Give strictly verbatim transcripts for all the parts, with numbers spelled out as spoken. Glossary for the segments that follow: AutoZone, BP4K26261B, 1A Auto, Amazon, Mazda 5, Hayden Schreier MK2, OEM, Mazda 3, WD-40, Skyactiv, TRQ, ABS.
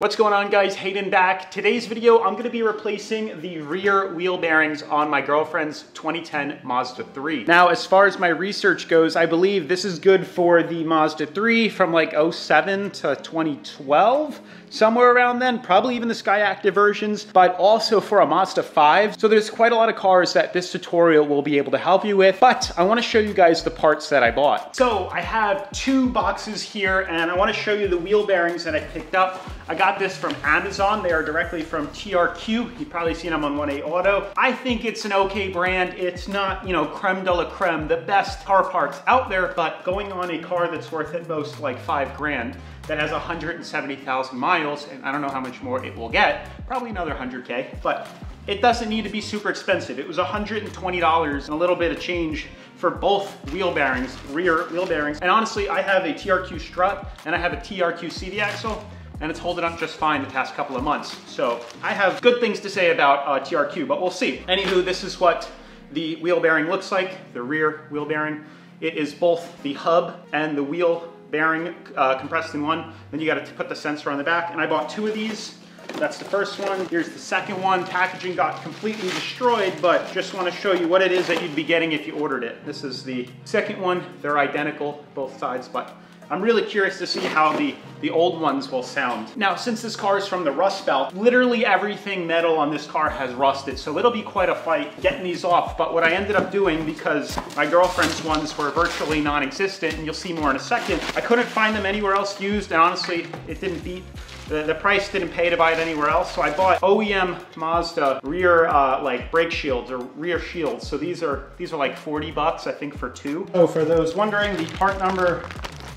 What's going on, guys? Hayden back. Today's video, I'm gonna be replacing the rear wheel bearings on my girlfriend's twenty ten Mazda three. Now, as far as my research goes, I believe this is good for the Mazda three from like oh seven to twenty twelve, somewhere around then, probably even the Skyactiv versions, but also for a Mazda five. So there's quite a lot of cars that this tutorial will be able to help you with, but I wanna show you guys the parts that I bought. So I have two boxes here and I wanna show you the wheel bearings that I picked up. I got this from Amazon. They are directly from T R Q. You've probably seen them on one A Auto. I think it's an okay brand. It's not, you know, creme de la creme, the best car parts out there, but going on a car that's worth at most like five grand, that has one hundred seventy thousand miles, and I don't know how much more it will get, probably another one hundred K, but it doesn't need to be super expensive. It was one hundred twenty dollars and a little bit of change for both wheel bearings, rear wheel bearings. And honestly, I have a T R Q strut and I have a T R Q C D axle, and it's holding up just fine the past couple of months. So I have good things to say about uh, T R Q, but we'll see. Anywho, this is what the wheel bearing looks like, the rear wheel bearing. It is both the hub and the wheel bearing uh, compressed in one. Then you gotta put the sensor on the back, and I bought two of these. That's the first one. Here's the second one. Packaging got completely destroyed, but just wanna show you what it is that you'd be getting if you ordered it. This is the second one. They're identical, both sides, but I'm really curious to see how the, the old ones will sound. Now, since this car is from the Rust Belt, literally everything metal on this car has rusted, so it'll be quite a fight getting these off. But what I ended up doing, because my girlfriend's ones were virtually non-existent, and you'll see more in a second, I couldn't find them anywhere else used, and honestly, it didn't beat, the, the price didn't pay to buy it anywhere else, so I bought O E M Mazda rear uh, like brake shields or rear shields. So these are, these are like forty bucks, I think, for two. So for those wondering, the part number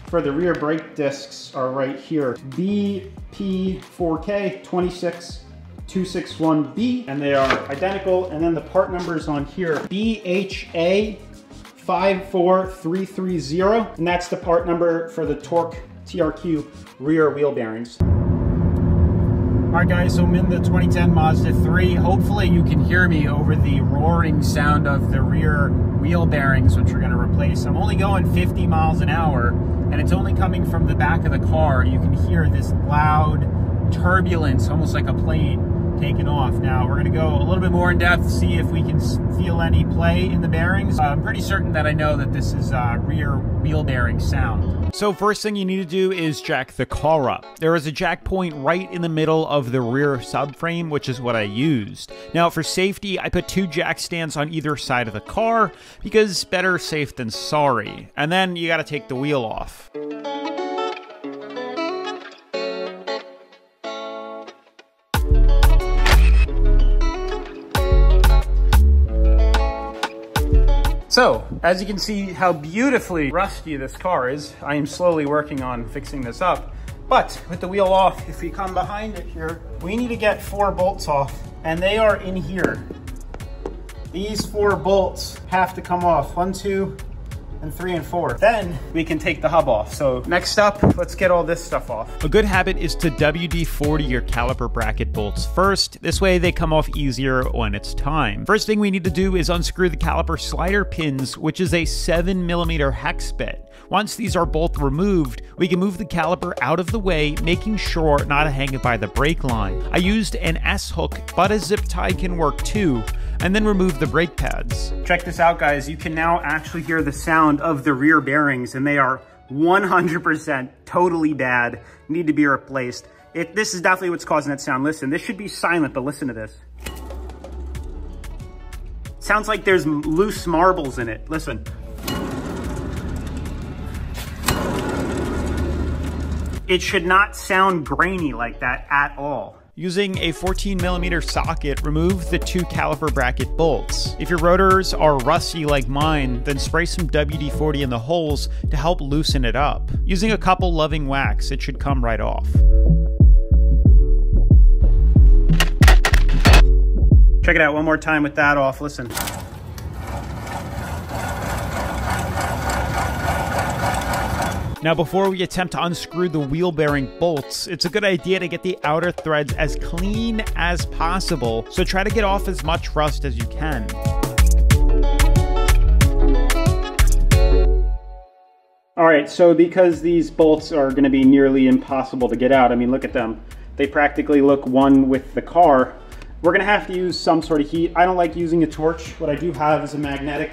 for the rear brake discs are right here. B P four K two six two six one B, and they are identical. And then the part number's on here, B H A five four three three zero, and that's the part number for the Torque T R Q rear wheel bearings. All right, guys, so I'm in the twenty ten Mazda three. Hopefully you can hear me over the roaring sound of the rear wheel bearings, which we're gonna replace. I'm only going fifty miles an hour, and it's only coming from the back of the car. You can hear this loud turbulence, almost like a plane taking off. Now, we're gonna go a little bit more in depth, see if we can feel any play in the bearings. Uh, I'm pretty certain that I know that this is uh, rear wheel bearing sound. So first thing you need to do is jack the car up. There is a jack point right in the middle of the rear subframe, which is what I used. Now for safety, I put two jack stands on either side of the car, because better safe than sorry. And then you gotta take the wheel off. So, as you can see how beautifully rusty this car is, I am slowly working on fixing this up. But with the wheel off, if we come behind it here, we need to get four bolts off, and they are in here. These four bolts have to come off, one, two, and three and four. Then we can take the hub off. So next up, let's get all this stuff off. A good habit is to W D forty your caliper bracket bolts first. This way they come off easier when it's time. First thing we need to do is unscrew the caliper slider pins, which is a seven millimeter hex bit. Once these are both removed, we can move the caliper out of the way, making sure not to hang it by the brake line. I used an S hook, but a zip tie can work too, and then remove the brake pads. Check this out, guys. You can now actually hear the sound of the rear bearings, and they are one hundred percent totally bad, need to be replaced. It, this is definitely what's causing that sound. Listen, this should be silent, but listen to this. Sounds like there's loose marbles in it. Listen. It should not sound grainy like that at all. Using a fourteen millimeter socket, remove the two caliper bracket bolts. If your rotors are rusty like mine, then spray some W D forty in the holes to help loosen it up. Using a couple loving whacks, it should come right off. Check it out one more time with that off, listen. Now, before we attempt to unscrew the wheel bearing bolts, it's a good idea to get the outer threads as clean as possible, so try to get off as much rust as you can. All right, so because these bolts are gonna be nearly impossible to get out, I mean, look at them. They practically look one with the car. We're gonna have to use some sort of heat. I don't like using a torch. What I do have is a magnetic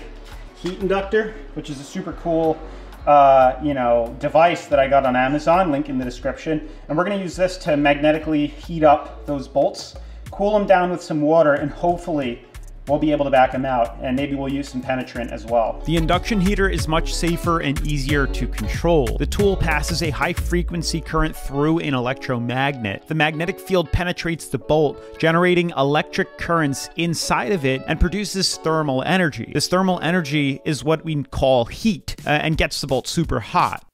heat inductor, which is a super cool uh, you know, device that I got on Amazon, link in the description. And we're gonna use this to magnetically heat up those bolts, cool them down with some water, and hopefully we'll be able to back them out, and maybe we'll use some penetrant as well. The induction heater is much safer and easier to control. The tool passes a high frequency current through an electromagnet. The magnetic field penetrates the bolt, generating electric currents inside of it and produces thermal energy. This thermal energy is what we call heat, uh, and gets the bolt super hot.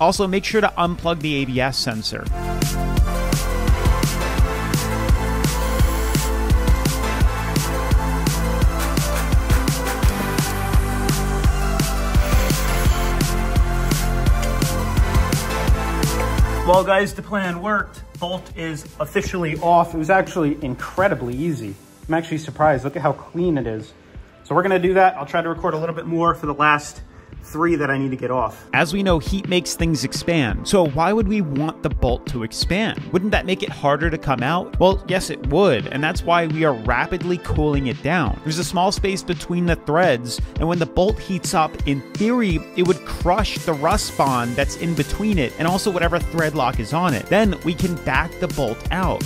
Also, make sure to unplug the A B S sensor. Well guys, the plan worked. Bolt is officially off. It was actually incredibly easy. I'm actually surprised. Look at how clean it is. So we're gonna do that. I'll try to record a little bit more for the last three that I need to get off. As we know, heat makes things expand. So why would we want the bolt to expand? Wouldn't that make it harder to come out? Well, yes it would, and that's why we are rapidly cooling it down. There's a small space between the threads, and when the bolt heats up, in theory, it would crush the rust bond that's in between it and also whatever thread lock is on it. Then we can back the bolt out.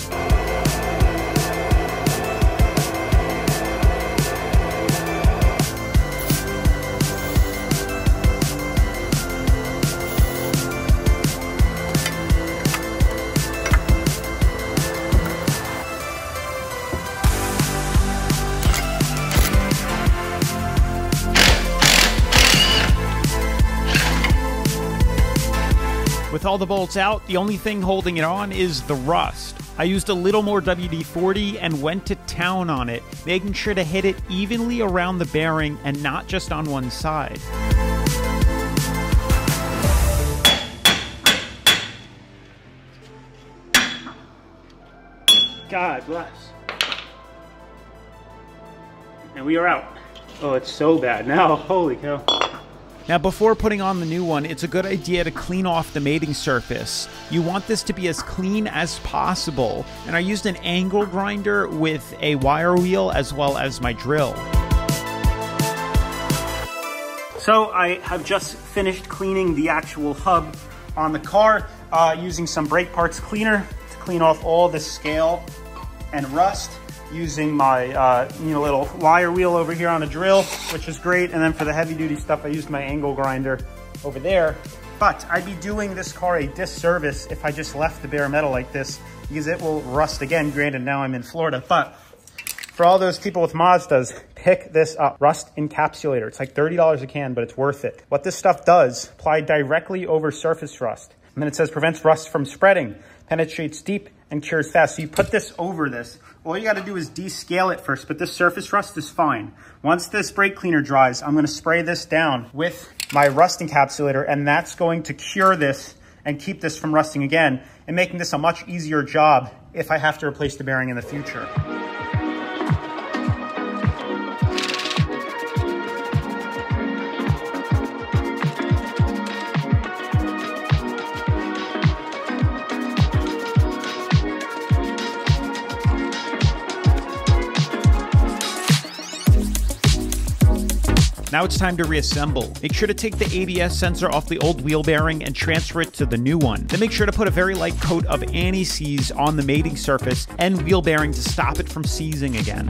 With all the bolts out, the only thing holding it on is the rust. I used a little more W D forty and went to town on it, making sure to hit it evenly around the bearing and not just on one side. God bless. And we are out. Oh, it's so bad now. Holy cow. Now, before putting on the new one, it's a good idea to clean off the mating surface. You want this to be as clean as possible, and I used an angle grinder with a wire wheel as well as my drill. So I have just finished cleaning the actual hub on the car, uh, using some brake parts cleaner to clean off all the scale and rust, using my uh, you know, little wire wheel over here on a drill, which is great. And then for the heavy duty stuff, I used my angle grinder over there. But I'd be doing this car a disservice if I just left the bare metal like this, because it will rust again. Granted, now I'm in Florida, but for all those people with Mazdas, pick this up. Rust encapsulator. It's like thirty dollars a can, but it's worth it. What this stuff does, applied directly over surface rust. And then it says prevents rust from spreading, penetrates deep, and cures fast. So you put this over this. All you gotta do is descale it first, but this surface rust is fine. Once this brake cleaner dries, I'm gonna spray this down with my rust encapsulator, and that's going to cure this and keep this from rusting again, and making this a much easier job if I have to replace the bearing in the future. Now it's time to reassemble. Make sure to take the A B S sensor off the old wheel bearing and transfer it to the new one. Then make sure to put a very light coat of anti-seize on the mating surface and wheel bearing to stop it from seizing again.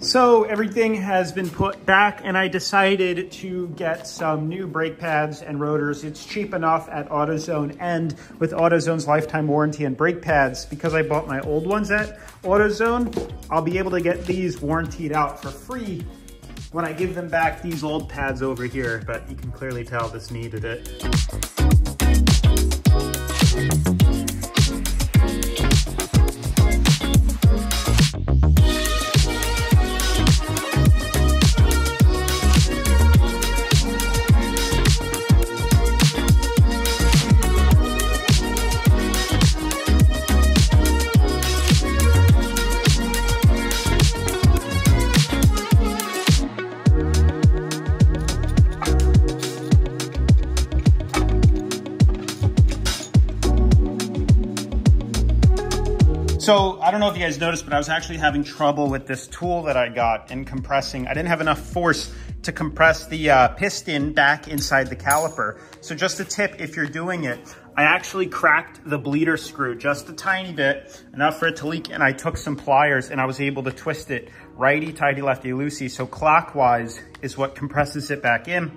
So everything has been put back, and I decided to get some new brake pads and rotors. It's cheap enough at AutoZone, and with AutoZone's lifetime warranty and brake pads, because I bought my old ones at AutoZone, I'll be able to get these warrantied out for free when I give them back these old pads over here, but you can clearly tell this needed it. So I don't know if you guys noticed, but I was actually having trouble with this tool that I got and compressing. I didn't have enough force to compress the uh, piston back inside the caliper. So just a tip, if you're doing it, I actually cracked the bleeder screw just a tiny bit, enough for it to leak, and I took some pliers and I was able to twist it righty, tighty, lefty, loosey. So clockwise is what compresses it back in,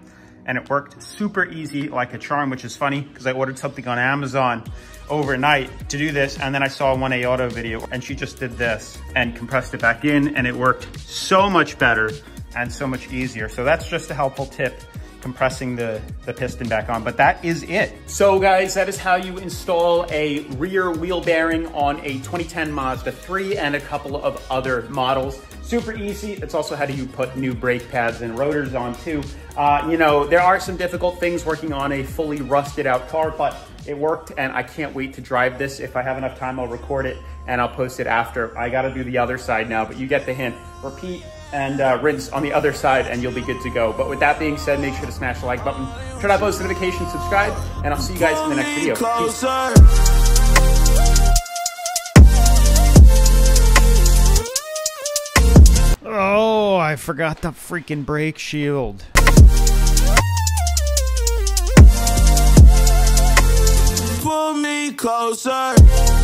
and it worked super easy like a charm, which is funny because I ordered something on Amazon overnight to do this, and then I saw a one A Auto video and she just did this and compressed it back in, and it worked so much better and so much easier. So that's just a helpful tip, compressing the, the piston back on, but that is it. So guys, that is how you install a rear wheel bearing on a twenty ten Mazda three and a couple of other models. Super easy. It's also how do you put new brake pads and rotors on too. Uh, you know, there are some difficult things working on a fully rusted out car, but it worked, and I can't wait to drive this. If I have enough time, I'll record it and I'll post it after. I gotta do the other side now, but you get the hint. Repeat and uh, rinse on the other side and you'll be good to go. But with that being said, make sure to smash the like button, turn on post notifications, subscribe, and I'll see you guys in the next video. Peace. Oh, I forgot the freaking brake shield. Pull me closer.